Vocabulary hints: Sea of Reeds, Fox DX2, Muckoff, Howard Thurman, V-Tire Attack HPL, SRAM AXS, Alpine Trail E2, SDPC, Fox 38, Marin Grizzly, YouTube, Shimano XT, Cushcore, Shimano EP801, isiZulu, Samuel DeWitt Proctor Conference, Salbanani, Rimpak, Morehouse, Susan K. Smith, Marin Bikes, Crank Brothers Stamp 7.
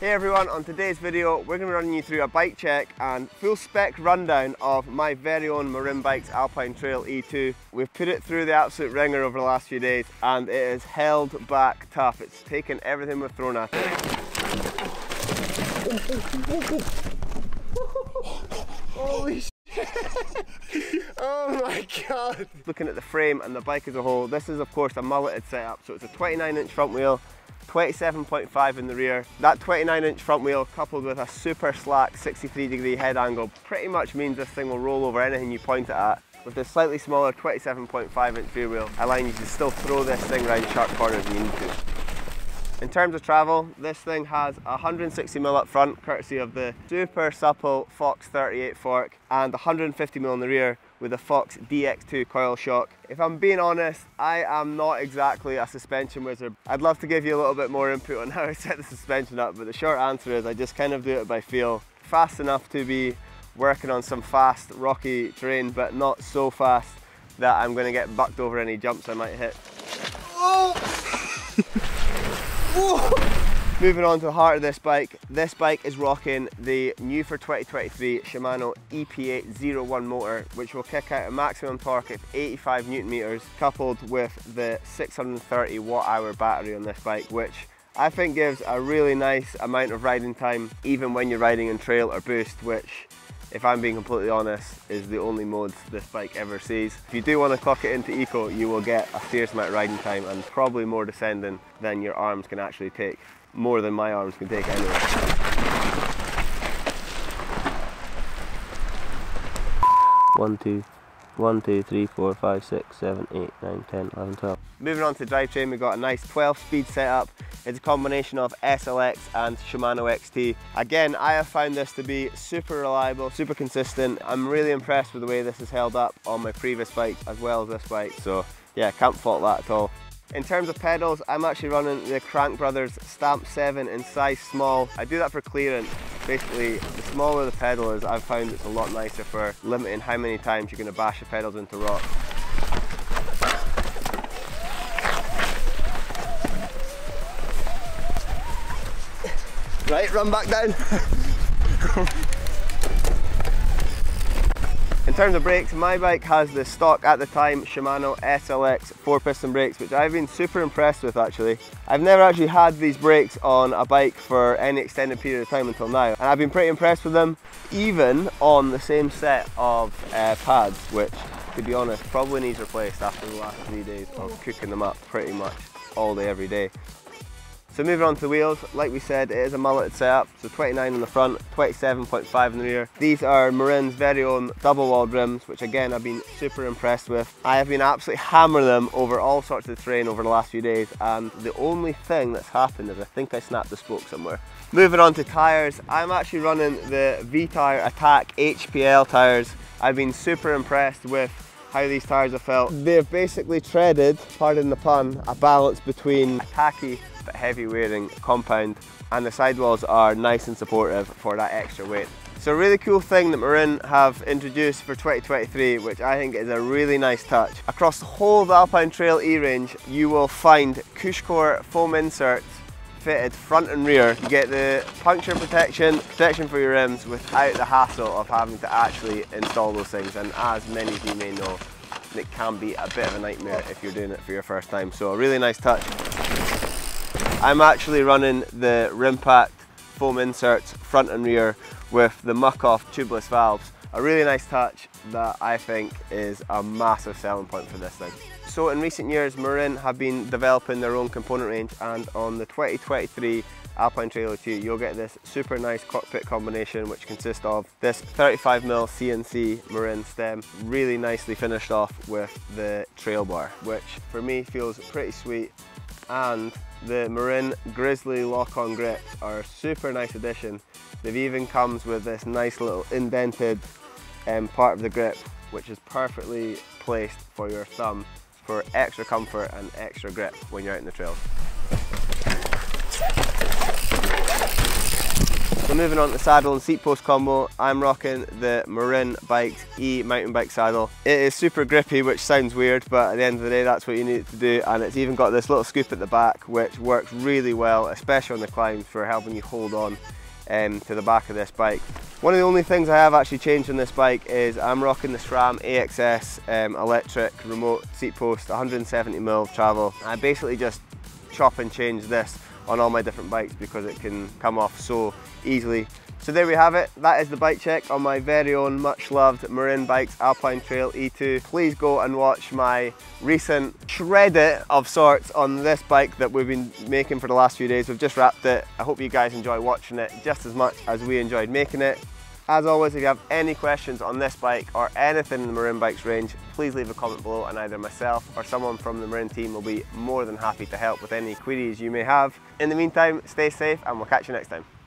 Hey everyone, on today's video we're going to be running you through a bike check and full spec rundown of my very own Marin Bikes Alpine Trail E2. We've put it through the absolute ringer over the last few days and it is held back tough. It's taken everything we've thrown at it. Holy shit! Oh my god! Looking at the frame and the bike as a whole, this is of course a mulleted setup, so it's a 29-inch front wheel, 27.5 in the rear. That 29-inch front wheel coupled with a super slack 63-degree head angle pretty much means this thing will roll over anything you point it at. With this slightly smaller 27.5-inch rear wheel, allowing you to still throw this thing around sharp corners if you need to. In terms of travel, this thing has 160mm up front, courtesy of the super supple Fox 38 fork, and 150mm in the rear with a Fox DX2 coil shock. If I'm being honest, I am not exactly a suspension wizard. I'd love to give you a little bit more input on how I set the suspension up, but the short answer is I just kind of do it by feel. Fast enough to be working on some fast, rocky terrain, but not so fast that I'm going to get bucked over any jumps I might hit. Oh! Moving on to the heart of this bike is rocking the new for 2023 Shimano EP801 motor, which will kick out a maximum torque of 85 Newton meters, coupled with the 630 watt-hour battery on this bike, which I think gives a really nice amount of riding time, even when you're riding in trail or boost, which, if I'm being completely honest, is the only mode this bike ever sees. If you do want to clock it into eco, you will get a serious amount of riding time and probably more descending than your arms can actually take. More than my arms can take anyway. One, two, three, four, five, six, seven, eight, nine, 10, 11, 12. Moving on to drivetrain, we've got a nice 12-speed setup. It's a combination of SLX and Shimano XT. Again, I have found this to be super reliable, super consistent. I'm really impressed with the way this is held up on my previous bikes as well as this bike. So yeah, can't fault that at all. In terms of pedals, I'm actually running the Crank Brothers Stamp 7 in size small. I do that for clearance. Basically, the smaller the pedal is, I've found it's a lot nicer for limiting how many times you're going to bash the pedals into rocks. Right, run back down. In terms of brakes, my bike has the stock at the time Shimano SLX 4-piston brakes, which I've been super impressed with actually. I've never actually had these brakes on a bike for any extended period of time until now, and I've been pretty impressed with them, even on the same set of pads, which, to be honest, probably needs replaced after the last 3 days of cooking them up pretty much all day every day. So moving on to the wheels, like we said, it is a mulleted setup, so 29 on the front, 27.5 in the rear. These are Marin's very own double-walled rims, which again I've been super impressed with. I have been absolutely hammering them over all sorts of terrain over the last few days, and the only thing that's happened is I think I snapped the spoke somewhere. Moving on to tyres, I'm actually running the V-Tire Attack HPL tyres. I've been super impressed with how these tyres have felt. They've basically treaded, pardon the pun, a balance between tacky but heavy wearing compound, and the sidewalls are nice and supportive for that extra weight. So a really cool thing that Marin have introduced for 2023, which I think is a really nice touch. Across the whole of Alpine Trail E range, you will find Cushcore foam inserts fitted front and rear. You get the puncture protection, protection for your rims, without the hassle of having to actually install those things. And as many of you may know, it can be a bit of a nightmare if you're doing it for your first time. So a really nice touch. I'm actually running the Rimpak foam inserts front and rear with the Muckoff tubeless valves. A really nice touch that I think is a massive selling point for this thing. So in recent years, Marin have been developing their own component range, and on the 2023 Alpine Trail E2, you'll get this super nice cockpit combination, which consists of this 35mm CNC Marin stem, really nicely finished off with the trail bar, which for me feels pretty sweet. And the Marin Grizzly lock-on grips are a super nice addition. They've even comes with this nice little indented part of the grip, which is perfectly placed for your thumb for extra comfort and extra grip when you're out in the trails. So moving on to saddle and seat post combo, I'm rocking the Marin Bikes E mountain bike saddle. It is super grippy, which sounds weird, but at the end of the day that's what you need it to do, and it's even got this little scoop at the back which works really well, especially on the climbs, for helping you hold on to the back of this bike. One of the only things I have actually changed on this bike is I'm rocking the SRAM AXS electric remote seat post, 170mm of travel. I basically just chop and change this on all my different bikes because it can come off so easily. So there we have it. That is the bike check on my very own much loved Marin Bikes Alpine Trail E2. Please go and watch my recent shred it of sorts on this bike that we've been making for the last few days. We've just wrapped it. I hope you guys enjoy watching it just as much as we enjoyed making it. As always, if you have any questions on this bike or anything in the Marin Bikes range, please leave a comment below and either myself or someone from the Marin team will be more than happy to help with any queries you may have. In the meantime, stay safe and we'll catch you next time.